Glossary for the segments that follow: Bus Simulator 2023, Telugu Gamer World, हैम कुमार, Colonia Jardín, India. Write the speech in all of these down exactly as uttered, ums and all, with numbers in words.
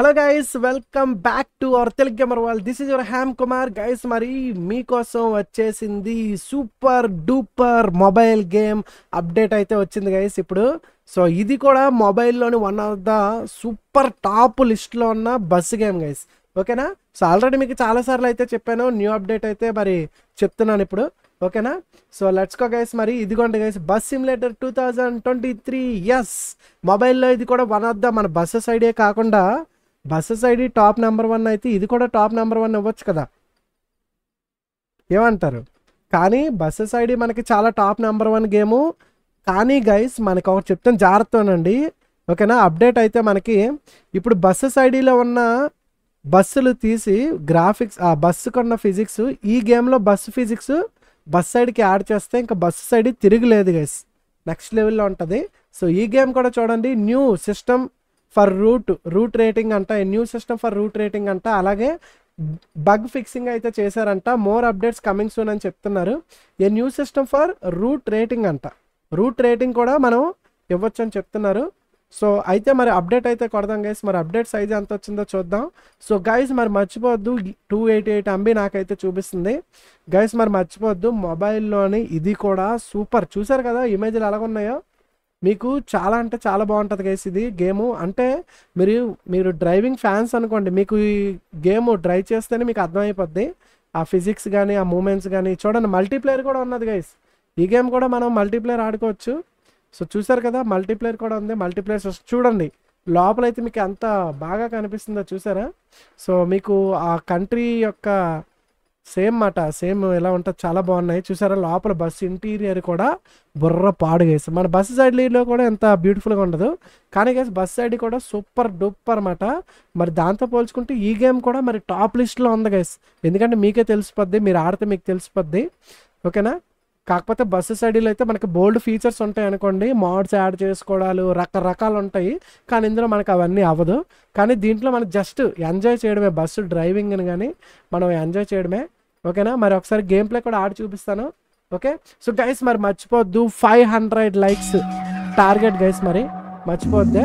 Hello guys welcome back to our Telugu gamer world this is your हैम कुमार guys मरी मीकोसम वच्चेसिंदी super duper mobile game update अयिते वच्चिंदी guys इप्पुडु सो इदी कूडा मोबाइल लोनी one of the super top list लो उन्न बस गेम गाइस ओकेना सो ऑलरेडी मीकु चाला सार्लु अयिते चेप्पानु न्यू अपडेट अयिते मरी चेप्तुन्नानु इप्पुडु ओकेना सो लेट्स गो गाइस मरी इदिगोंडि guys bus simulator two thousand twenty three yes mobile लो इदी कूडा वन ऑफ द मन बस सैडे काकुंडा buses ID top number one अयिते इदी कूडा टाप नंबर वन अव्वच्चु कदा एमंटारु कानी बसेस ऐडी मनकी चाला टाप नंबर वन गेम कानी गाइस मनकी ओकटि चेप्तानु जाग्रत्तोనండి ओकेना अपडेट अयिते मनकी इप्पुडु बसेस ऐडी लो उन्न बस्सुलु तीसी ग्राफिक्स आ बस कोन्न फिजिक्स ई गेम लो बस फिजिक्स बस ऐडी की యాడ్ చేస్తే ఇంకా బస్సెస్ ఐడి తిరుగులేదు गाइस నెక్స్ట్ లెవెల్ లో ఉంటది సో ఈ గేమ్ కూడా చూడండి new system for route route rating अंट new system for route rating अंट अलागे बग फिक्सिंग अयिते चेशारंट मोर अपडेट्स कमिंग सून अनि चेप्तुन्नारु a new system for route rating अंट रूट रेटिंग कूडा मनं इव्वच्चु अनि चेप्तुन्नारु सो अयिते मरि अपडेट अयिते कोडदां गाइस मरि अपडेट सैज एंत वच्चिंदो चूद्दां सो गाइस मरि मर्चिपोवद्दु टू एटी एट एमबी नाकैते चूपिस्तुंदी गाइस मरि मर्चिपोवद्दु मोबाइल लोने इदी कूडा सूपर चूसारु कदा इमेज्लु एला उन्नायो మీకు చాలా అంటే చాలా బాగుంటది గైస్ ఇది గేమ్ అంటే మీరు మీరు డ్రైవింగ్ ఫ్యాన్స్ అనుకోండి మీకు ఈ గేమ్ డ్రైవ్ చేస్తేనే మీకు అర్థమైపోద్ది ఆ ఫిజిక్స్ గాని ఆ మూమెంట్స్ గాని చూడండి మల్టీప్లేయర్ కూడా ఉన్నది గైస్ ఈ గేమ్ కూడా మనం మల్టీప్లేయర్ ఆడుకోవచ్చు సో చూశారు కదా మల్టీప్లేయర్ కూడా ఉంది మల్టీప్లేయర్ చూడండి లోపల అయితే మీకు ఎంత బాగా కనిపిస్తుందో చూసారా సో మీకు ఆ కంట్రీ యొక్క సేమ్ మాట సేమ్ ఎలా ఉంటుంది చాలా బాగున్నాయి చూసారా లోపల బస్ ఇంటీరియర్ కూడా బుర్ర పాడు గైస్ మన బస్ సైడ్లో కూడా ఎంత బ్యూటిఫుల్ గా ఉండదు కానీ గైస్ బస్ సైడ్ కూడా సూపర్ డూపర్ మాట మరి దాంతో పోల్చుకుంటే ఈ గేమ్ కూడా మరి టాప్ లిస్ట్ లో ఉంది గైస్ ఎందుకంటే మీకే తెలిసిపోద్ది మీరు ఆడితే మీకు తెలిసిపోద్ది ఓకేనా కాకపోతే బస్ సైడ్లో అయితే మనకి బోల్డ్ ఫీచర్స్ ఉంటాయి అనుకోండి మోడ్స్ యాడ్ చేసుకోవడాలు రకరకాలు ఉంటాయి కానీ ఇందులో మనకి అవన్నీ అవ్వదు కానీ దీంట్లో మనం జస్ట్ ఎంజాయ్ చేయడమే బస్సు డ్రైవింగ్ అని కానీ మనం ఎంజాయ్ చేయడమే ओकेना मर ఒకసారి गेम प्ले కూడా ఆడి చూపిస్తాను ओके सो गाइस मर మర్చిపోద్దు five hundred likes target guys मरी మర్చిపోద్దే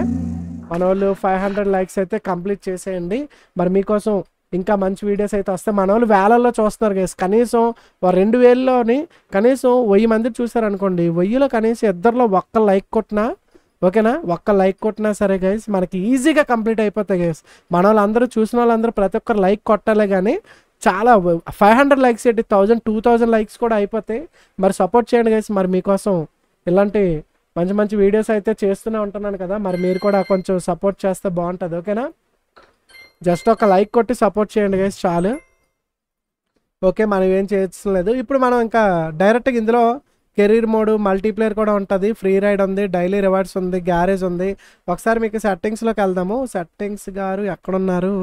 మనోళ్ళు फाइव हंड्रेड లైక్స్ అయితే కంప్లీట్ చేసేయండి మరి మీ కోసం ఇంకా మంచి వీడియోస్ అయితే వస్తాయి మనోళ్ళు వేలల్లో చూస్తున్నారు गाइस కనీసం टू थाउज़ेंड లోని కనీసం वन थाउज़ेंड మంది చూశారు అనుకోండి वन थाउज़ेंड లో కనీసం ఇద్దర్లో ఒక్క లైక్ కొట్టినా ఓకేనా ఒక్క లైక్ కొట్టినా సరే గైస్ మనకి ఈజీగా కంప్లీట్ అయిపోతాయి గైస్ మనోళ్ళందరూ చూసిన వాళ్ళందరూ ప్రతి ఒక్కరు లైక్ కొట్టాలి గానీ చాలా फाइव हंड्रेड లైక్స్ ఏంటి one thousand two thousand likes కూడా అయిపోతాయి మరి సపోర్ట్ చేయండి గైస్ మరి మీ కోసం ఇలాంటి మంచి మంచి వీడియోస్ అయితే చేస్తూనే ఉంటాను కదా మరి మీరు కూడా కొంచెం సపోర్ట్ చేస్తే బాగుంటది ఓకేనా జస్ట్ ఒక లైక్ కొట్టి సపోర్ట్ చేయండి గైస్ చాలు ఓకే మనం ఏం చేయట్లేదు ఇప్పుడు మనం ఇంకా డైరెక్ట్ గా ఇందులో కెరీర్ మోడ్ మల్టీప్లేయర్ కూడా ఉంటది ఫ్రీ రైడ్ ఉంది డైలీ రివార్డ్స్ ఉంది గ్యారేజ్ ఉంది ఒకసారి మీకు సెట్టింగ్స్ లోకి వెళ్దాము సెట్టింగ్స్ గారు ఎక్కడ ఉన్నారు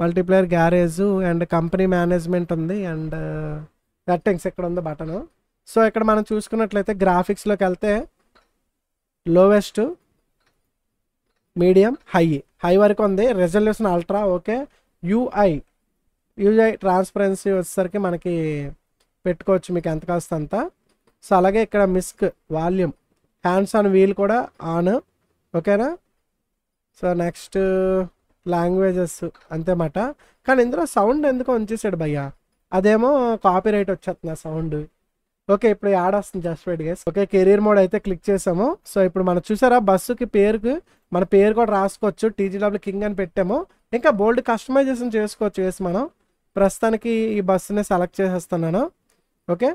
multiplayer garage and company management ఉంది అండ్ సెట్టింగ్స్ ఇక్కడ ఉంది బటన్ సో ఇక్కడ మనం చూసుకున్నట్లయితే గ్రాఫిక్స్లోకి వెళ్తే లోవెస్ట్ మీడియం హై హై వరకు ఉంది resolution ultra okay UI UI transparency వచ్చేసరికి మనకి పెట్టుకోవచ్చు మీకు ఎంత కాస్త అంతా సో అలాగే ఇక్కడ misc volume hands on wheel కూడా ఆన్ ఓకేనా సో నెక్స్ట్ లాంగ్వేజెస్ అంతేమాట కానీ ఇందులో సౌండ్ ఎందుకు ఉంచేసాడు భయ్యా అదేమో కాపీరైట్ వచ్చేస్తుంది ఆ సౌండ్ ఓకే ఇప్పుడు యాడ్ వస్తుంది just wait guys okay career mode అయితే క్లిక్ చేసాము సో ఇప్పుడు మనం చూసారా బస్సుకి పేరుకి మన పేరు కూడా రాసుకోవచ్చు టీజీడబ్ల్యూ కింగ్ అని పెట్టాము ఇంకా బోల్డ్ కస్టమైజేషన్ చేసుకోవచ్చు గైస్ మనం ప్రస్తుతానికి ఈ బస్సుని సెలెక్ట్ చేసేస్తున్నాను ఓకే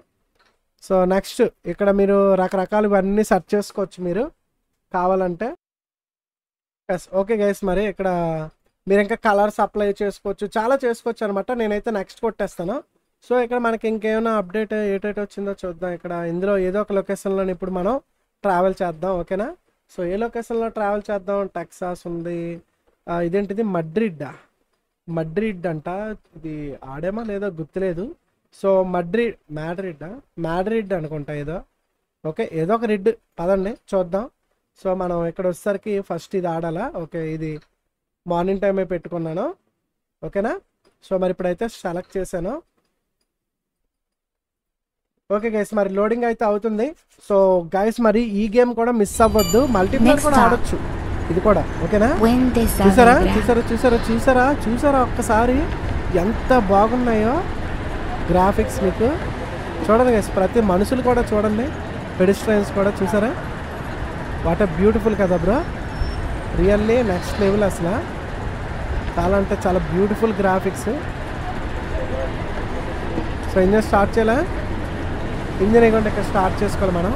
సో నెక్స్ట్ ఇక్కడ మీరు రకరకాలు ఇవన్నీ సెర్చ్ చేసుకోవచ్చు మీరు కావాలంటే ఎస్ ఓకే గైస్ మరి ఇక్కడ మీరు ఇంకా కలర్స్ అప్లై చేసుకోవచ్చు చాలా చేసుకోవచ్చు అనమాట నేనైతే నెక్స్ట్ కొట్టేస్తాను సో ఇక్కడ మనకి ఇంకేమైనా అప్డేట్ ఏటేట వచ్చిందో చూద్దాం ఇక్కడ ఇందులో ఏదో ఒక లొకేషన్లో ఇప్పుడు మనం ట్రావెల్ చేద్దాం ఓకేనా సో ఏ లొకేషన్లో ట్రావెల్ చేద్దాం టెక్సాస్ ఉంది ఇదేంటిది మడ్రిడ్ మడ్రిడ్ అంట ఇది ఆడేమో లేదో గుర్తులేదు సో మడ్రిడ్ మ్యాడ్రిడ్ మ్యాడ్రిడ్ అనుకుంటా ఏదో ఓకే ఏదో ఒక రిడ్ పదండి చూద్దాం సో మనం ఇక్కడ వచ్చేసరికి ఫస్ట్ ఇది ఆడాలా ఓకే ఇది మార్నింగ్ టైమే పెట్టుకున్నాను ఓకేనా సో మరి ఇప్పుడైతే సెలెక్ట్ చేశాను ఓకే గైస్ మరి లోడింగ్ అయితే అవుతుంది సో గైస్ మరి ఈ గేమ్ కూడా మిస్ అవ్వద్దు మల్టీప్లేయర్ కూడా ఆడొచ్చు ఇది కూడా ఓకేనా చూసారా చూసారా చూసారా చూసారా చూసారా ఒక్కసారి ఎంత బాగున్నాయో గ్రాఫిక్స్ మీకు చూడండి గైస్ ప్రతి మనుషులు కూడా చూడండి పెడిస్ట్రియన్స్ కూడా చూసారా వాట్ బ్యూటిఫుల్ కదా బ్రో రియల్లీ నెక్స్ట్ లెవెల్ అసలు చాలా అంటే చాలా beautiful graphics so engine start చేయాలా ఇంజన్ ఏకంటే ఇక్కడ స్టార్ట్ చేసుకోవాలి మనం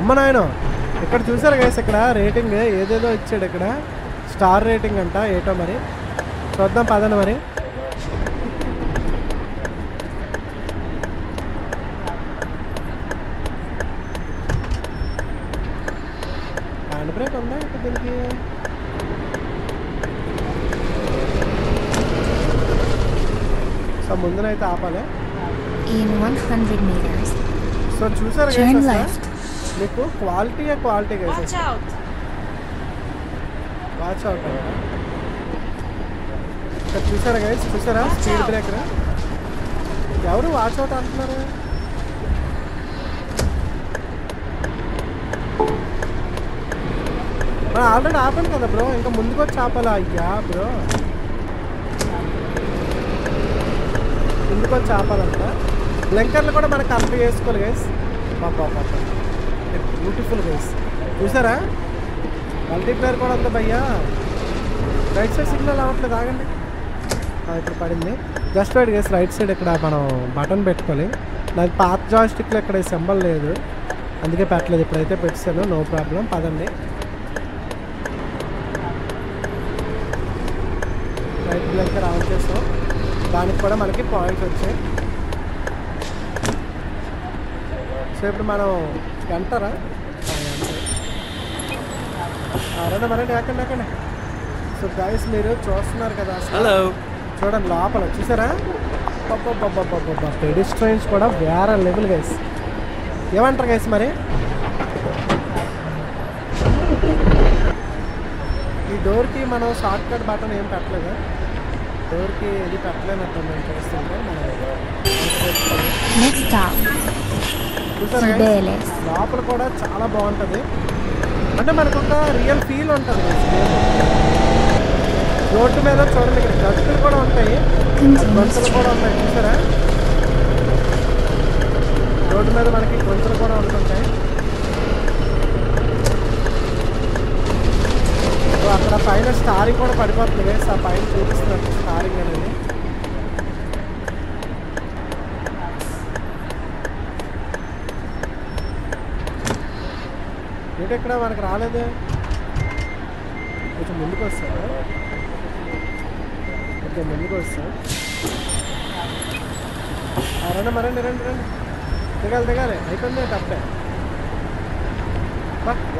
అమ్మ నాయన ఇక్కడ చూసారు గైస్ ఇక్కడ రేటింగ్ ఏదేదో ఇచ్చాడు ఇక్కడ స్టార్ రేటింగ్ అంట ఏటో మరి చూద్దాం పదండి మరి హ్యాండ్ బ్రేక్ ఉందా ఇక్కడ దీనికి సో ముందునైతే ఆపాలి సో చూసారు देखो क्वालिटी है क्वालिटी कैसे वाच आउट है चूसर गाइस चूसर स्पीड ब्रेकर एवरू वाच आउट अंటున్నారు मैं ऑलरेडी ఆపను కదా బ్రో ఇంకా ముందుకు చాపాలా అయ్యా బ్రో ముందుకు చాపాలంట బ్లింకర్లు కూడా మనం కంప్లీట్ చేసుకోవాలి गाइस బాబా బాబా ब्यूटिफुल गाइस చూసారా మల్టీప్లేయర్ కూడా ఉంది భయ్యా రైట్ సైడ్ సిగ్నల్ అవట్లేదు ఆగండి ఇప్పుడు పడింది just right guys right side ఇక్కడ మనం బటన్ పెట్టుకోవాలి నాకు పాత్ జాయిస్టిక్లో ఇక్కడ సింబల్ లేదు అందుకే పెట్టలేదు ఇప్పుడైతే పెట్టాను నో ప్రాబ్లం పదండి రైట్ బ్లింకర్ ఆన్ చేసాం దానికి కూడా మనకి పాయింట్స్ వచ్చాయి సో ఇప్పుడు మనం అంటారా అరే మరండి ఎక్కండి ఎక్కండి సో గాయస్ మీరు చూస్తున్నారు కదా హలో చూడండి లోపల చూసారా అబ్బబ్బబ్బబ్బబ్బ పెడిస్ట్రియన్స్ కూడా వేరే లెవెల్ గాయస్ ఏమంటారు గాయస్ మరి ఈ డోర్కి మనం షార్ట్ కట్ బటన్ ఏం పెట్టలేదు డోర్కి ఏది పెట్టలేనట్టు నేను చూస్తుంటే మనం లోపల కూడా చాలా బాగుంటుంది అంటే మనకు ఒక రియల్ ఫీల్ ఉంటుంది రోడ్డు మీద చూడండి ఇక్కడ గచ్చులు కూడా ఉంటాయి గొంతులు కూడా ఉంటాయి చూసారా రోడ్డు మీద మనకి గొంతులు కూడా ఉంటుంటాయి అక్కడ పైన స్టారింగ్ కూడా పడిపోతుంది ఆ పైన చూపిస్తున్నారు స్టారింగ్ అనేది ఏంటి ఇక్కడ మనకు రాలేదు కొంచెం ముందుకు వస్తాను కొంచెం ముందుకు వస్తాను రండి మరండి రండి రండి దిగాలి దిగాలి అయిపోయింది తప్పే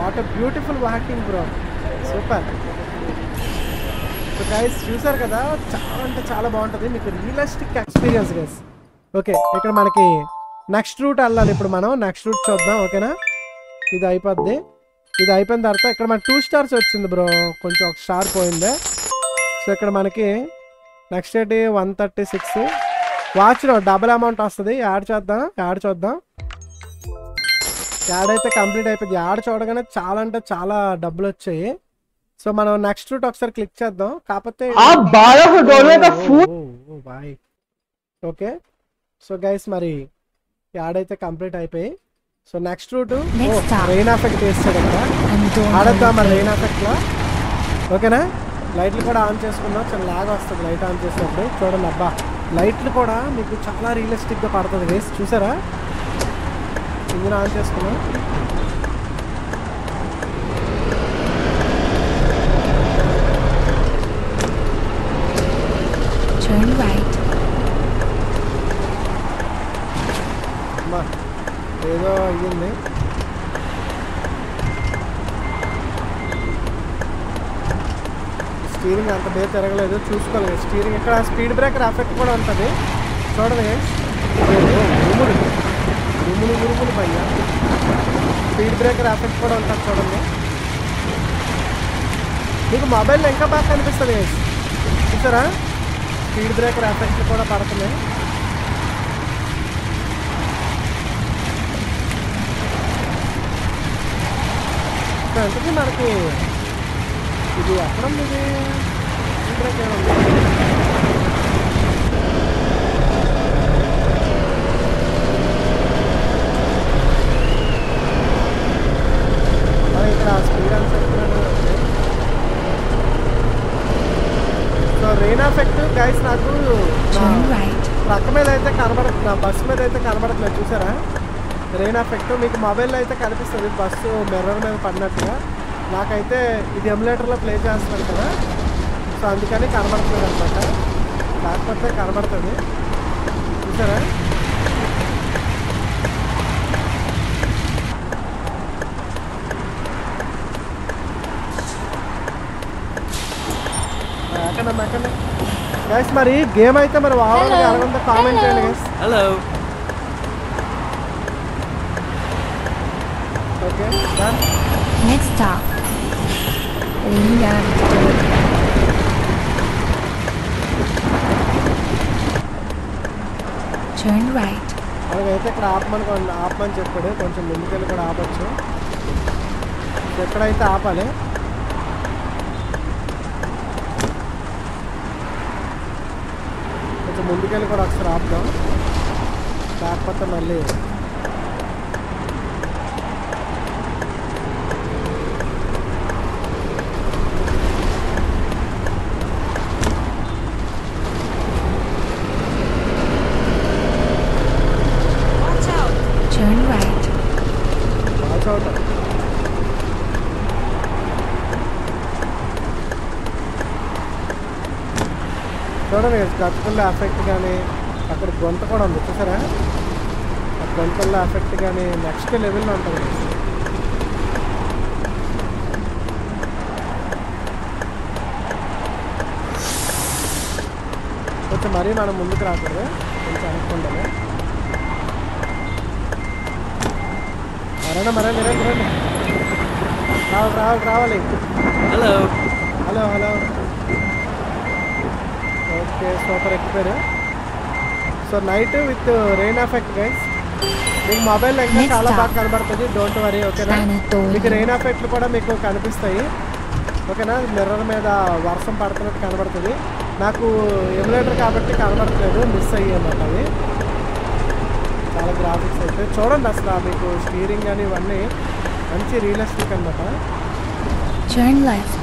what a beautiful walking bro super so guys చూసారు కదా చాలా అంటే చాలా బాగుంటుంది మీకు రియలిస్టిక్ ఎక్స్పీరియన్స్ గైస్ ఓకే ఇక్కడ మనకి నెక్స్ట్ రూట్ వెళ్ళాలి ఇప్పుడు మనం నెక్స్ట్ రూట్ చూద్దాం ఓకేనా ఇది అయిపోద్ది ఇది అయిపోయిన తర్వాత ఇక్కడ మనకి టూ స్టార్స్ వచ్చింది బ్రో కొంచెం ఒక స్టార్ పోయింది సో ఇక్కడ మనకి నెక్స్ట్ ఏంటి వన్ థర్టీ సిక్స్ వాచ్లో డబుల్ అమౌంట్ వస్తుంది యాడ్ చేద్దాం యాడ్ చూద్దాం యాడ్ అయితే కంప్లీట్ అయిపోయింది యాడ్ చూడగానే చాలా అంటే చాలా డబ్బులు వచ్చాయి సో మనం నెక్స్ట్ రూట్ ఒకసారి క్లిక్ చేద్దాం కాకపోతే ఓకే సో గైస్ మరి యాడ్ అయితే కంప్లీట్ అయిపోయి so next route rain effect వేస్తాడంట ఆడద్దాం మరి రెయిన్ ఎఫెక్ట్లో ఓకేనా లైట్లు కూడా ఆన్ చేసుకుందాం చాలా లాగా వస్తుంది లైట్ ఆన్ చేసినప్పుడు చూడండి అబ్బా లైట్లు కూడా మీకు చాలా రియలిస్టిక్గా పడుతుంది వేసి చూసారా ఇంజిన్ ఆన్ చేసుకున్నాం ఏదో అయ్యింది స్టీరింగ్ అంత బే తిరగలేదు చూసుకోలేదు స్టీరింగ్ ఇక్కడ స్పీడ్ బ్రేకర్ ఎఫెక్ట్ కూడా ఉంటుంది చూడండి ఉరుములు ఉరుములు ఉరుములు పైన స్పీడ్ బ్రేకర్ ఎఫెక్ట్ కూడా ఉంటుంది చూడండి మీకు మొబైల్లో ఇంకా బాగా కనిపిస్తుంది చూసారా స్పీడ్ బ్రేకర్ ఎఫెక్ట్ కూడా పడుతున్నాయి అందుకే మనకి ఈ ఇది అక్కడ ఉంది ఇంట్రెక్షన్ ఉంది रेन एफेक्ट गैस पक् मेद कनबड़ा बस मेद कनबड़ा चूसरा रेन एफेक्ट मोबाइल कस मिरर मेद पड़न नाकते इधर एमुलेटर प्ले चुनाव कदा सो अंकनी कनबड़न कनबड़ी चूसरा गाइस मरी गेम అయితే మరి వావన అరగంట కామెంట్ చేయండి guys hello okay done next stop India turn right అలాగైతే ఇక్కడ ఆపమనుకోండి ఆపమని చెప్పాడు కొంచెం ముందుకెళ్ళి కూడా ఆపొచ్చు ఎక్కడైతే ఆపాలి ముందుకెళ్ళి కూడా ఒకసారి ఆపుదాం కాకపోతే మళ్ళీ చూడండి గతుకుల్లో ఎఫెక్ట్ కానీ అక్కడ గొంత కూడా ఉంది చూసారా ఆ గొంతల్లో ఎఫెక్ట్ కానీ నెక్స్ట్ లెవెల్లో ఉంటుంది కొంచెం మరీ మనం ముందుకు రాకూడదు కొంచెం అనుకుంటాము మరణ మరణ మరణ రావు రావు రావాలి hello hello hello okay super एक्सपेर so night with rain effect guys mobile लगे चाला बाग कनबड़ुतुंदी don't worry okay rain effect कनिपिस्तायी ओकेना मिरर मीद वर्षम पड़ुतुन्नट्टु कनबड़ुतुंदी नाकु एमुलेटर काबट्टी कनबड़ट्लेदु मिस अय्यानट अभी चाला ग्राफिक्स अयिते चूडंडी असलु मीकु स्टीरिंग अनि इवन्नी मंची रियलिस्टिक अन्नमाट टर्न लेफ्ट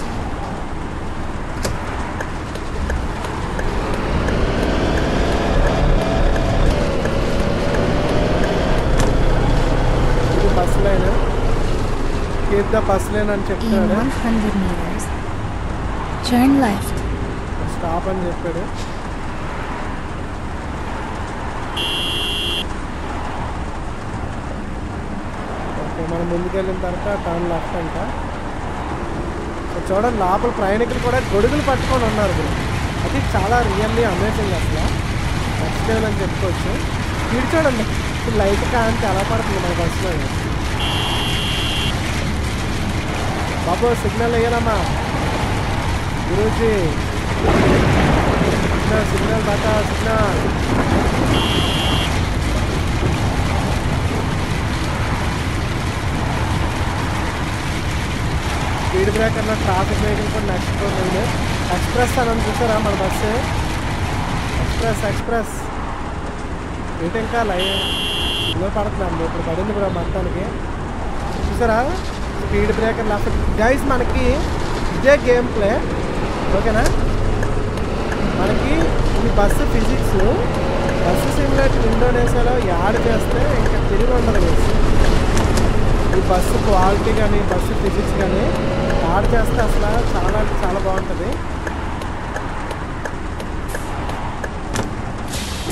కింద బస్ లేన్ అని చెప్తాడు one hundred meters turn left stop అని చెప్పాడు ఓకే మనం ముందుకు వెళ్ళిన తర్వాత టర్న్ లెఫ్ట్ అంట చూడండి లోపల ప్రయాణికులు కూడా గొడుగులు పట్టుకొని ఉన్నారు అది చాలా రియల్లీ అమేజింగ్ అసలు నెక్స్ట్ లెవెల్ అని చెప్పుకోవచ్చు వీడు చూడండి లైట్ కాంతి అలా పడుతుంది మన బస్సులో बाबू सिग्नल वेयरमा गुरुजी सिग्नल सिग्नल बाटा सिग्नल स्पीड ब्रेक अना ट्राफिक वेटिंग नेक्स्ट एक्सप्रेस अन चूसरा मैं bus express express waiting line पड़ता इनको पड़े ब्रो मता चूसरा स्पीड ब्रेकर लास्ट गाइस मन की इजे गेम प्ले ओकेना मन की bus physics bus simulator Indonesia add चेस्ते इंका तिरिगि उंडदु ई बस क्वालिटी गानी बस फिजिक्स गानी याड चेस्ते असला चाला चाला बागुंटदी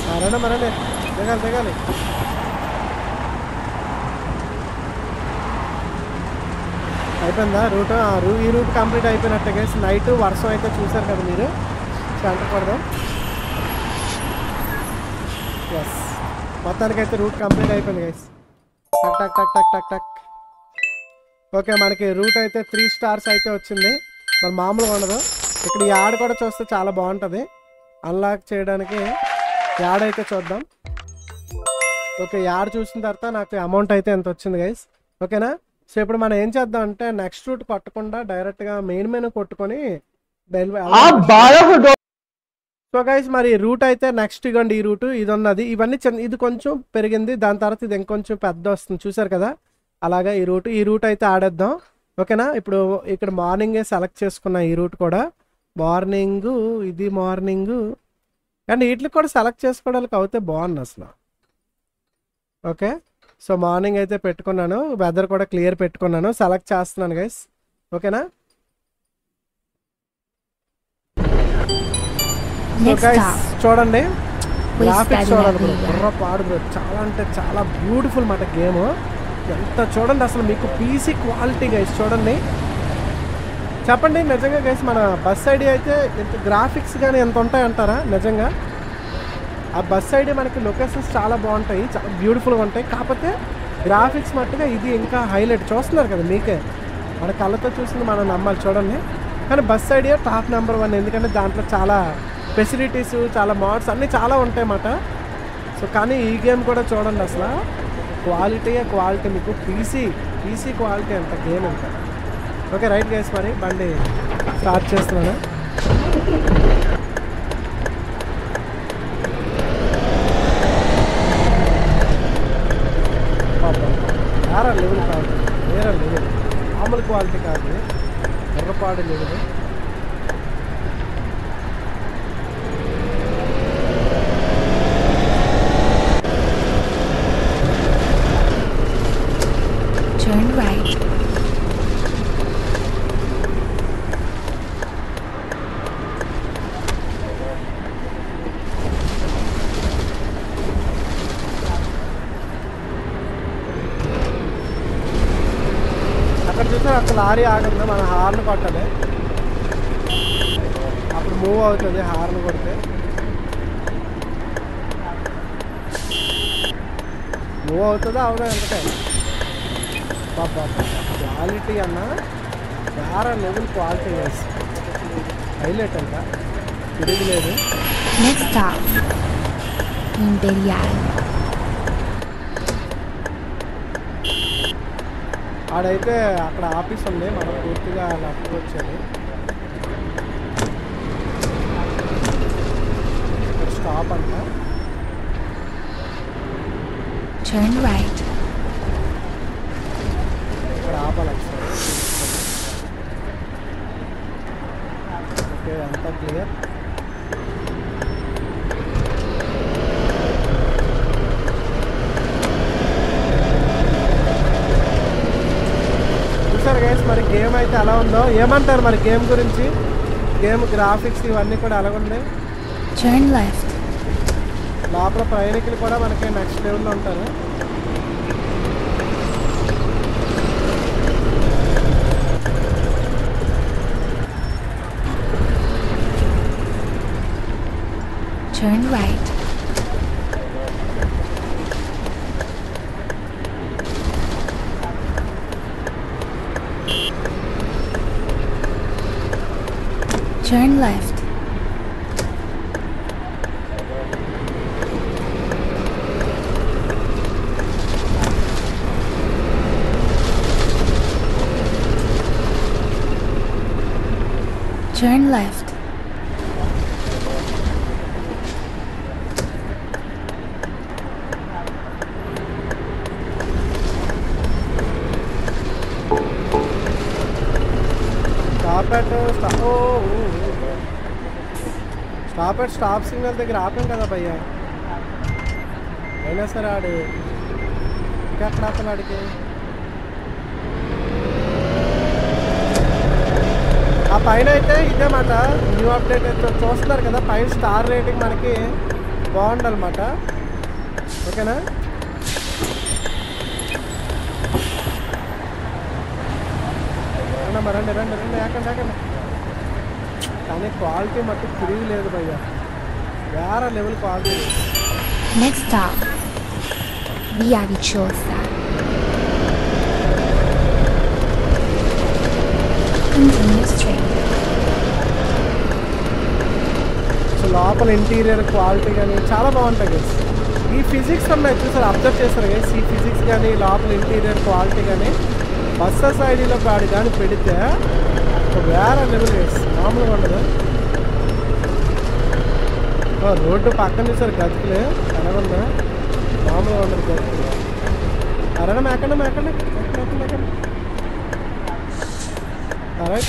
मरने मरने देगाली देगाली అయిపోయిందా రూట్ ఈ రూట్ కంప్లీట్ అయిపోయినట్టే గైస్ నైట్ వర్షం అయితే చూసారు కదా మీరు చంటపడదాం ఎస్ మొత్తానికైతే రూట్ కంప్లీట్ అయిపోయింది గైస్ టక్ టక్ టక్ టక్ టక్ టక్ ఓకే మనకి రూట్ అయితే త్రీ స్టార్స్ అయితే వచ్చింది మరి మామూలుగా ఉండదు ఇక్కడ ఈ యాడ్ కూడా చూస్తే చాలా బాగుంటుంది అన్లాక్ చేయడానికి యాడ్ అయితే చూద్దాం ఓకే యాడ్ చూసిన తర్వాత నాకు అమౌంట్ అయితే ఎంత వచ్చింది గైస్ ఓకేనా సో ఇప్పుడు మనం ఏం చేద్దాం అంటే నెక్స్ట్ రూట్ పట్టకుండా డైరెక్ట్ గా మెయిన్ మెనూ కొట్టుకొని సో గైస్ మరి రూట్ అయితే నెక్స్ట్ ఇగండి ఈ రూట్ ఇది ఉన్నది ఇవన్నీ ఇది కొంచెం పెరిగింది దాని తర్వాత ఇది ఇంకొంచెం పెద్ద వస్తుంది చూసారు కదా అలాగా ఈ రూట్ ఈ రూట్ అయితే ఆడేద్దాం ఓకేనా ఇప్పుడు ఇక్కడ మార్నింగే సెలెక్ట్ చేసుకున్న ఈ రూట్ కూడా మార్నింగ్ ఇది మార్నింగ్ అండ్ వీటికి కూడా సెలెక్ట్ చేసుకోవడానికి అయితే బాగుంది అసలు ఓకే సో మార్నింగ్ అయితే పెట్టుకున్నాను వెదర్ కూడా క్లియర్ పెట్టుకున్నాను సెలెక్ట్ చేస్తున్నాను గైస్ ఓకేనా సో గైస్ చూడండి గ్రాఫిక్స్ చూడాలి బుర్ర పాడు చాలా అంటే చాలా బ్యూటిఫుల్ మాట గేమ్ ఎంత చూడండి అసలు మీకు పీసీ క్వాలిటీ గైస్ చూడండి చెప్పండి నిజంగా గైస్ మన బస్ ఐడి అయితే ఎంత గ్రాఫిక్స్ కానీ ఎంత ఉంటాయంటారా నిజంగా ఆ బస్ ఐడి మనకి లొకేషన్స్ చాలా బాగుంటాయి చాలా బ్యూటిఫుల్గా ఉంటాయి కాకపోతే గ్రాఫిక్స్ మట్టుగా ఇది ఇంకా హైలైట్ చూస్తున్నారు కదా మీకే మన కళ్ళతో చూసింది మనం నమ్మాలి చూడండి కానీ bus idea top number one ఎందుకంటే దాంట్లో చాలా ఫెసిలిటీస్ చాలా మోడ్స్ అన్నీ చాలా ఉంటాయన్నమాట సో కానీ ఈ గేమ్ కూడా చూడండి అసలు క్వాలిటీయే క్వాలిటీ మీకు పీసీ పీసీ క్వాలిటీ అంత గేమ్ అంత ఓకే రైట్ గైస్ మరి బండి స్టార్ట్ చేస్తున్నాను ఆరా లెవెల్ కాదు వేరే లెవెల్ మామూలు క్వాలిటీ కాదు ఎర్రపాడు లెవెల్ లారీ ఆగదు మన హార్న్ కొట్టాలి అప్పుడు మూవ్ అవుతుంది హార్న్ కొడితే మూవ్ అవుతుందా అవునా ఎంతకే బాబా క్వాలిటీ అన్న చాలా లెవెల్ క్వాలిటీ హైలైట్ అంట తిరగలేదు ఆడైతే అక్కడ ఆఫీస్ ఉంది మనం పూర్తిగా లెఫ్ట్ వచ్చేది స్టాప్ అంట ఇక్కడ ఆపాలి ఓకే అంతా క్లియర్ మరి గేమ్ అయితే ఎలా ఉందో ఏమంటారు మరి గేమ్ గురించి గేమ్ గ్రాఫిక్స్ ఇవన్నీ కూడా ఎలా ఉంది లోపల ప్రయాణికులు కూడా మనకి నెక్స్ట్ లెవెల్లో ఉంటారు Turn left. Turn left. Stop at stop. Oh. Stop at stop signal దగ్గర ఆపాం కదా భయ్యా అయినా సరే ఆడు ఇంకా అక్కడ ఆపాలి ఆడికి ఆ పైన అయితే ఇదే మాట న్యూ అప్డేట్ అయితే చూస్తున్నారు కదా పైన స్టార్ రేటింగ్ మనకి బాగుండాలన్నమాట ఓకేనా రండి రండి రండి ఏకండి ఏకండి కానీ క్వాలిటీ మట్టి తిరిగి లేదు భయ్యా వేరే లెవెల్ క్వాలిటీ నెక్స్ట్ స్టాప్ వియావిచోసా సో లోపల ఇంటీరియర్ క్వాలిటీ కానీ చాలా బాగుంటాయి గైస్ ఈ ఫిజిక్స్ అన్నాయి చూసారు అబ్జర్వ్ చేస్తారు గైస్ ఈ ఫిజిక్స్ కానీ లోపల ఇంటీరియర్ క్వాలిటీ కానీ బస్సెస్ ఐడిలో కాడి కానీ పెడితే ఒక వేరే లెవెల్ మామూలుగా ఉండదు. రోడ్డు పక్కన సార్ గతుకులే అరగన్నా మామూలుగా ఉండదు గతుకులు అరగడం ఎక్కడం ఎక్కడ ఎక్కడ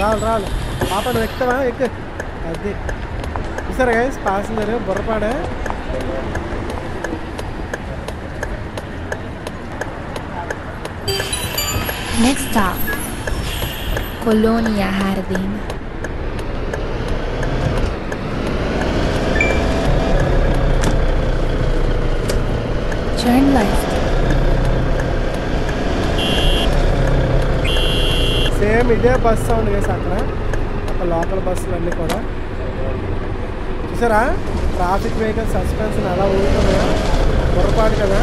రాదు రాదు పాప నువ్వు ఎక్కుతావా ఎక్కు అది చూసారా గైస్ పాసింజర్ బుర్రపాడే Next stop, Colonia Jardín. Turn left. Same idea bus sound guys akra. Aka local bus lanni kuda. Chusara traffic vehicle suspension ala untunda. Porapadu kada.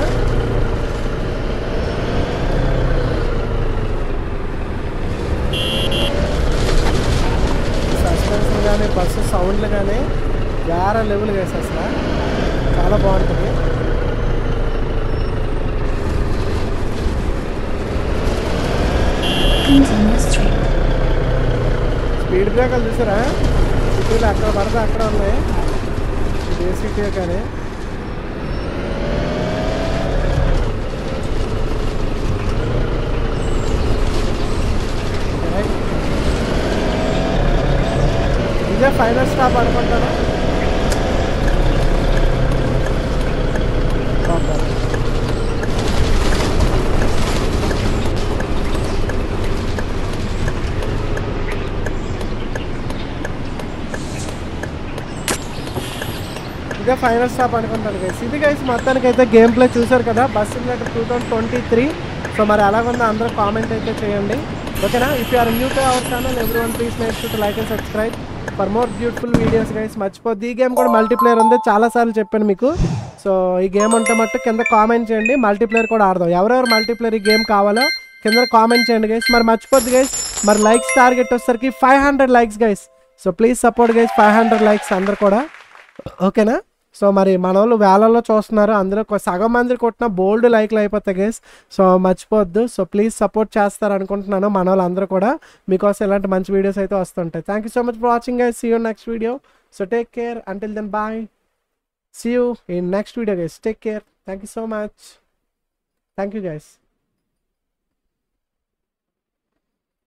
కానీ బస్సు సౌండ్లు కానీ యారా లెవెల్ వేసి అసలు చాలా బాగుంటుంది. స్పీడ్ బ్రేకర్లు చూసారా సిటీలో అక్కడ పడితే అక్కడ ఉన్నాయి బేసిక్గా కానీ ఇదే ఫైనల్ స్టాప్ అనుకుంటాను. ఇదే ఫైనల్ స్టాప్ అనుకుంటాను గైస్. ఇది గైస్ మొత్తానికి అయితే గేమ్ ప్లే చూసారు కదా bus simulator two thousand twenty three. So మరి ఎలాగుందో అందరూ కామెంట్ అయితే చేయండి ఓకేనా. If you are new to our channel everyone please make sure to like and subscribe for more beautiful videos guys. మర్చిపోద్ది ఈ గేమ్ కూడా మల్టీప్లేయర్ ఉంది, చాలాసార్లు చెప్పాను మీకు. సో ఈ గేమ్ ఉంటే మట్టు కింద కామెంట్ చేయండి, మల్టీప్లేయర్ కూడా ఆడదాం. ఎవరెవరు మల్టీప్లేయర్ ఈ గేమ్ కావాలో కింద కామెంట్ చేయండి గైస్. మరి మర్చిపోద్ది గైస్, మరి లైక్స్ టార్గెట్ వచ్చేసరికి five hundred likes guys. So please support guys, five hundred likes అందరు కూడా ఓకేనా. సో మరి మన వాళ్ళు వేళల్లో చూస్తున్నారు, అందులో సగం మంది కొట్టిన బోల్డ్ లైక్లు అయిపోతాయి గైస్. సో మర్చిపోద్దు, సో ప్లీజ్ సపోర్ట్ చేస్తారు అనుకుంటున్నాను. మన వాళ్ళు అందరూ కూడా మీకోసం ఇలాంటి మంచి వీడియోస్ అయితే వస్తుంటాయి. Thank you so much for watching guys. See you next video. So take care, until then, bye. See you in next video, guys. Take care. Thank you so much. Thank you, guys.